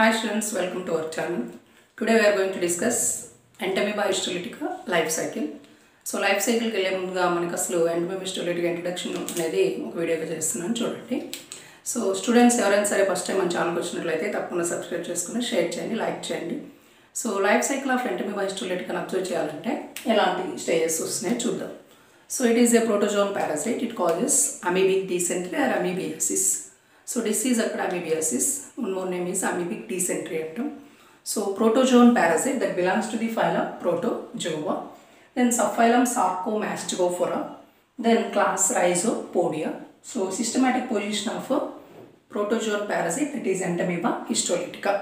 Hi students, welcome to our channel. Today we are going to discuss Entamoeba histolytica life cycle. So life cycle ke liye munduga manaki aslu Entamoeba histolytica introduction anedi oka video ga chestunnanu chudandi. So students evaraina sare first time man channel ki vachinatlayite tappakunda subscribe cheskoni, share cheyandi, like cheyandi. So life cycle of Entamoeba histolytica ni observe cheyalante elanti stages usne chuddam. So it is a protozoan parasite. It causes amoebic dysentery or amoebiasis. So disease occurred amoebiasis, one more name is amoebic dysentery. So protozoan parasite that belongs to the phylum protozoa, then subphylum sarcomastigophora, then class rhizopodia. So systematic position of a protozoan parasite that is Entamoeba histolytica.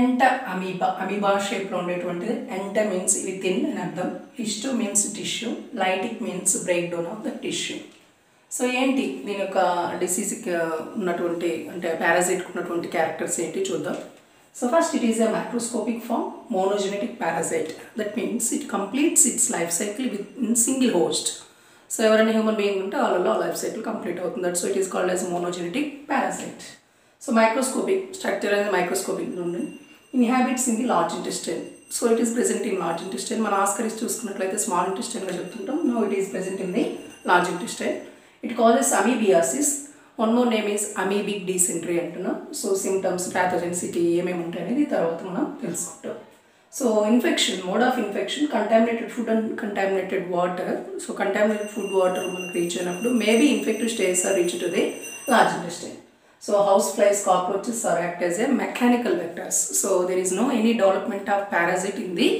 Amoeba shape లో ఉండేటువంటి enta means within అని అర్థం, histo means tissue, lytic means breakdown of the tissue. So ఏంటి దీని యొక్క డిసీజ్కి ఉన్నటువంటి అంటే పారాసైట్కి ఉన్నటువంటి క్యారెక్టర్స్ ఏంటి చూద్దాం. So first it is a macroscopic form monogenetic parasite. That means it completes its life cycle with in single host. So ఎవరైనా human being ఉంటే వాళ్ళలో లైఫ్ సైకిల్ కంప్లీట్ అవుతుంది. That so it is called as monogenetic parasite. So microscopic structure అనేది microscopic నుండి inhabits in the large intestine. So it is present in large intestine. మన Ascaris చూసుకున్నట్లయితే small ఇంటెస్టైన్గా చెప్తుంటాం. No it is present in the large intestine. It causes amoebiasis. One more name is amoebic dysentery అంటున్నాం. So symptoms, pathogenicity ఏమేమి ఉంటాయి అనేది తర్వాత మనం తెలుసుకుంటాం. So infection, mode of infection contaminated food and contaminated water. So contaminated food, water మనకు reach అయినప్పుడు maybe infective stages are reach to the large intestine. So house flies, cockroaches are act as a mechanical vectors. So there is no any development of parasite in the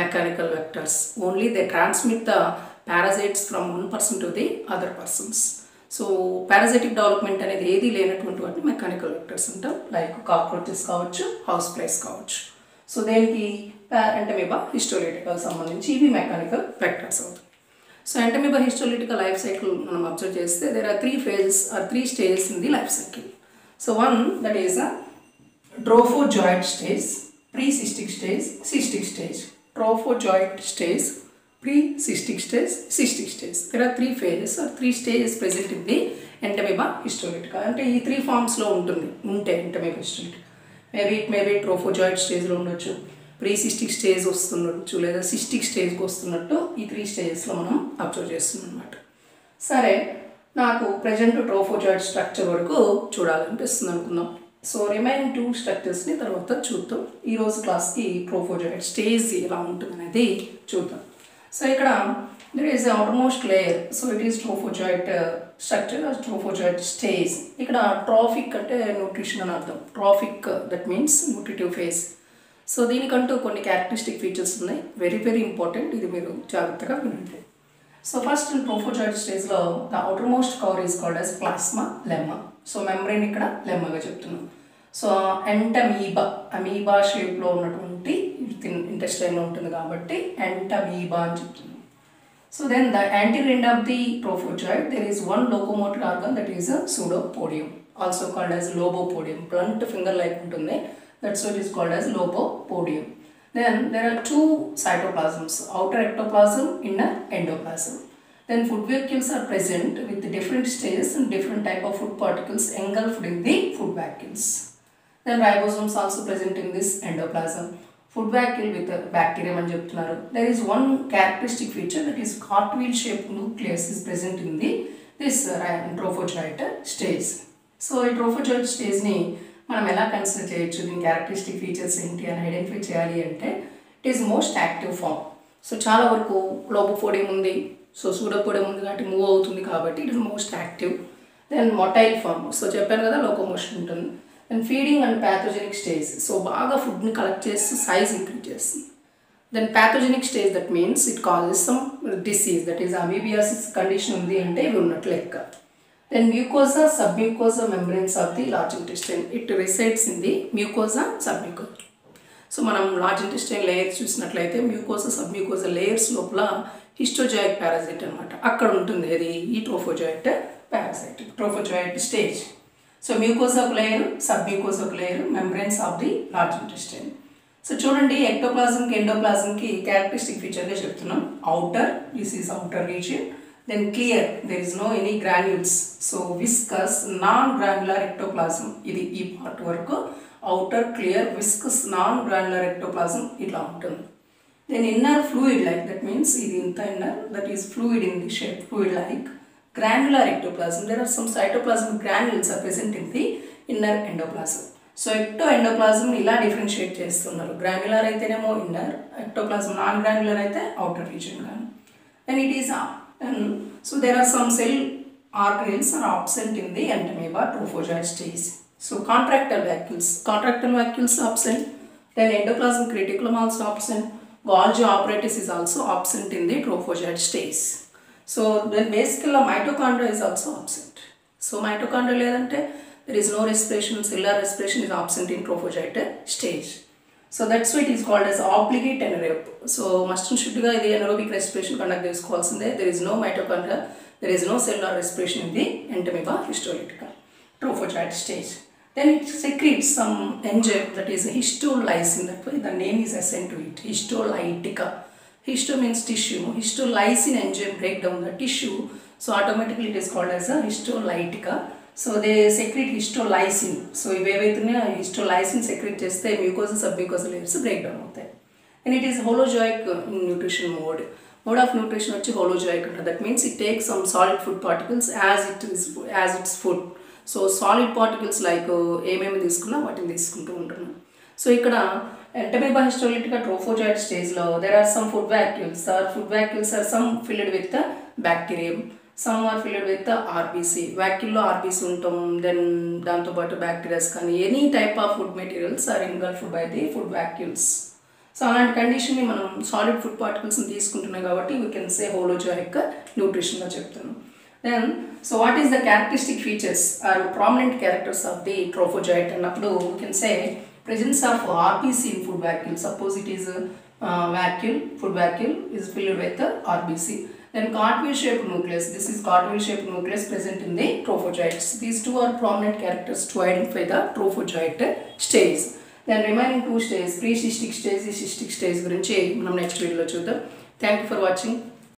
mechanical vectors. Only they transmit the parasites from one person to the other persons. So parasitic development అనేది ఏది లేనటువంటి వాటిని mechanical vectors అంటాం, like cockroaches కావచ్చు, house flies కావచ్చు. So దేనికి Entamoeba histolytica సంబంధించి ఇవి మెకానికల్ వెక్టర్స్ అవుతాయి. So Entamoeba histolytica life cycle మనం అబ్జర్వ్ చేస్తే there are three stages in the life cycle. So one that is a Trophozoite stage, pre cystic stage, cystic stage. Trophozoite stage, pre-cystic stage, cystic stage. There are three phases or three stages present in the Entamoeba histolytica. అంటే ఈ three forms లో ఉంటే Entamoeba histolytica maybe trophozoite stage లో ఉండొచ్చు, ప్రీసిస్టిక్ stage వస్తుండొచ్చు, లేదా cystic స్టేజ్కి వస్తున్నట్టు ఈ త్రీ స్టేజెస్ లో మనం అబ్జర్వ్ చేస్తున్నాం అనమాట. సరే, నాకు ప్రజెంట్ ట్రోఫోజాయిడ్ స్ట్రక్చర్ వరకు చూడాలనిపిస్తుంది అనుకుందాం. సో రిమైనింగ్ టూ స్ట్రక్చర్స్ని తర్వాత చూద్దాం. ఈరోజు క్లాస్కి ట్రోఫోజాయిడ్ స్టేజ్ ఎలా ఉంటుంది అనేది చూద్దాం. సో ఇక్కడ there is outermost layer. So it is trophozoite structure, trophozoite stage. ఇక్కడ ట్రాఫిక్ అంటే న్యూట్రిషన్ అని అర్థం. Trophic that means nutritive phase. So దీనికంటూ కొన్ని క్యారెక్టరిస్టిక్ ఫీచర్స్ ఉన్నాయి, వెరీ వెరీ ఇంపార్టెంట్. ఇది మీరు జాగ్రత్తగా వినండి. సో ఫస్ట్ ట్రోఫోజాయిట్ స్టేజ్లో the outermost cover is called as plasma lemma. So membrane ఇక్కడ లెమ్మాగా చెప్తున్నాం. సో అమీబా షేప్లో ఉన్నటువంటి ఇంటెస్టైన్లో ఉంటుంది కాబట్టి Entamoeba అని చెప్తున్నాం. So then the anterior end of the trophozoite there is one locomotor organ that is pseudopodium, also called as lobopodium. Blunt finger like ఉంటుంది, that's what is called as lobopodium. Then there are two cytoplasms, outer ectoplasm, inner endoplasm. Then food vacuoles are present with different stages and different type of food particles engulfed in the food vacuoles. Then ribosomes also present in this endoplasm. Food vacuole with bacterium అని చెప్తున్నారు. There is one characteristic feature that is cartwheel shaped nucleus is present in this trophozoite stage. So ఈ trophozoite stage ని మనం ఎలా consider చేయొచ్చు, దీని characteristic features ఏంటి అని ఐడెంటిఫై చేయాలి అంటే it is most active form. So చాలా వరకు lobopodium ఉంది, సో pseudopodium ఉంది కాబట్టి మూవ్ అవుతుంది కాబట్టి it is most active. Then motile form, so చెప్పాను కదా లోకోమోషన్ ఉంటుంది. Then feeding and pathogenic stage, so బాగా ఫుడ్ని కలెక్ట్ చేస్తూ సైజ్ ఇంక్రీజ్ చేస్తుంది. Then pathogenic stage that means it causes some disease that is amoebiasis condition ఉంది అంటే ఇవి ఉన్నట్లు లెక్క. Then mucosa submucosa membranes of the large intestine, it resides in the mucosa submucosa. So మనం large intestine layers చూసినట్లయితే mucosa submucosa layers లోపల histozoite parasite అనమాట అక్కడ ఉంటుంది. అది ఈ trophozoite parasite, trophozoite stage. So mucosa ఒక layer, submucosa ఒక layer, membranes of the large intestine. So చూడండి, ఎక్టోప్లాజంకి ఎండోప్లాజంకి క్యారెక్టరిస్టిక్ ఫీచర్గా చెప్తున్నాం. Outer, this is outer region. Then clear, there is no any granules. So viscous non granular ectoplasm, ఇది ఈ part వరకు. outer clear viscous non-granular ectoplasm itla untundi. Then inner fluid like, that means idi inta inner, that is fluid in the shape, fluid like granular ectoplasm. There are some cytoplasmic granules are present in the inner endoplasm. So ectoendoplasm ila differentiate chestunnaru, granular aithenemo inner, ectoplasm non granular aithe outer region ga. Then it is so there are some cell organelles are absent in the Entamoeba trophozoite stage. So contractile vacuoles absent, then endoplasmic reticulum also absent, Golgi apparatus is also absent in the trophozoite stage. So then basically mitochondria is also absent. So mitochondria ledante there is no respiration, cellular respiration is absent in trophozoite stage. So that's why it is called as obligate anaerobe. So mustn't should ga idi anaerobic respiration conduct this calls in there. There is no mitochondria, there is no cellular respiration in the Entamoeba histolytica trophozoite stage. Then it secretes some enzyme, that is histolysin. That way the name is assigned to it, histolytica. Histo means tissue. Histolysin enzyme break down the tissue, so automatically it is called as a histolytica. So they secrete histolysin. So if histolysin secrete chesthe mucosal submucosal layers break down avutayi. And it is holozoic nutrition mode. Mode of nutrition vachi holozoic antaru. That means it takes some solid food particles as its food. So solid particles like ఏమేమి తీసుకున్నా వాటిని తీసుకుంటూ ఉంటున్నాం. So ఇక్కడ Entamoeba histolytica trophozoite stage lo there are some food vacuoles. Our food vacuoles are some filled with the bacterium, some are filled with the RBC. Vacuole lo RBC untam, then danto batu bacteria kani any type of food materials are engulfed by the food vacuoles. So అలాంటి condition ని మనం solid food particles ని తీసుకుంటున్నాం కాబట్టి we can say holozoic nutrition గా చెప్తాను. Then, so what is the characteristic features or prominent characters of the trophozoite? And appudu we can say presence of RBC in food vacuole. Suppose it is a vacuole, food vacuole is filled with RBC. Then cartwheel-shaped nucleus. This is cartwheel-shaped nucleus present in the trophozoites. These two are prominent characters to identify the trophozoite stage. Then remaining two stages, pre-cystic stage, cystic stage gurinchi manam next video lo chuddam. Thank you for watching.